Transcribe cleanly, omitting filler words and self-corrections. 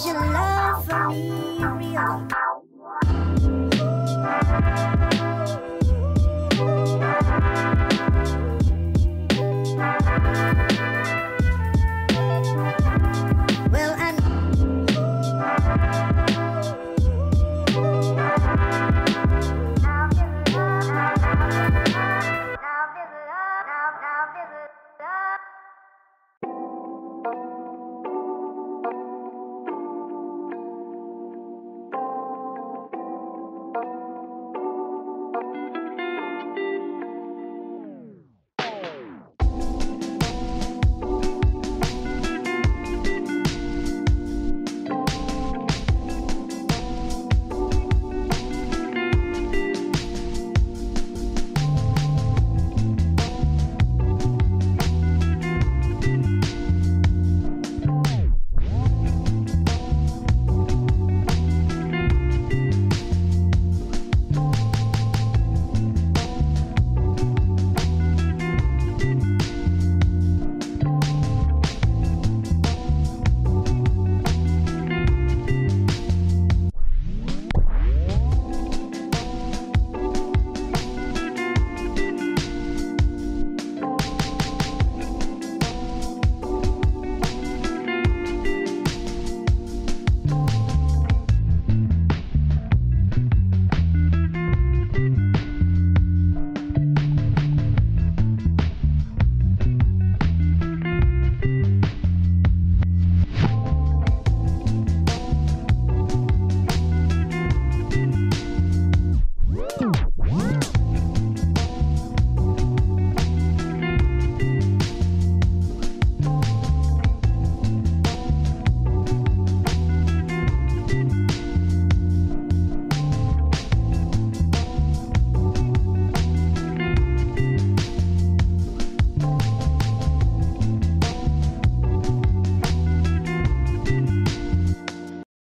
is your love for me real?